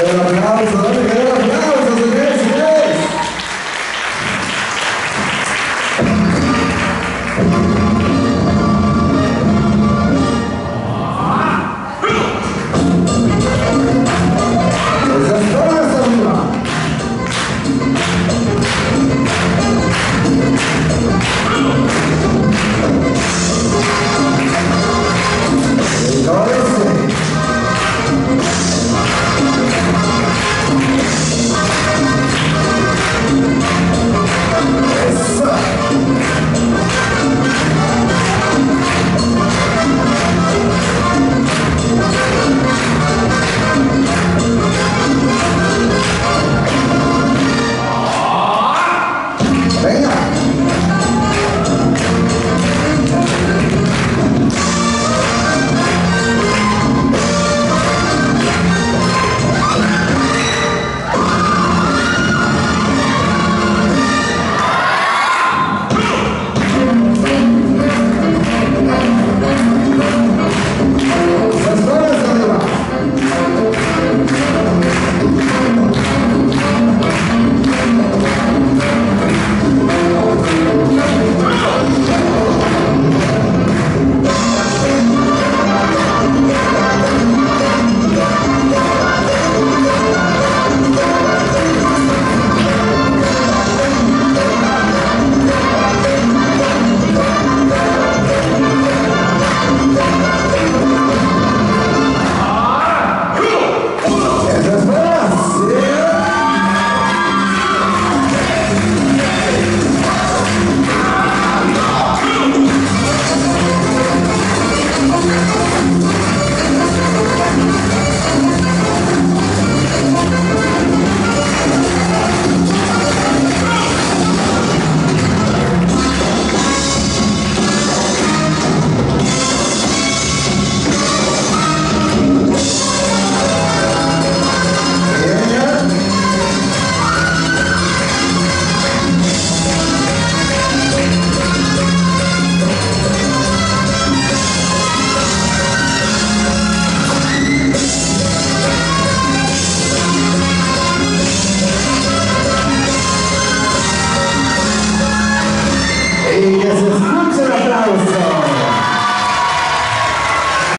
El aplauso, dale el aplauso, señores.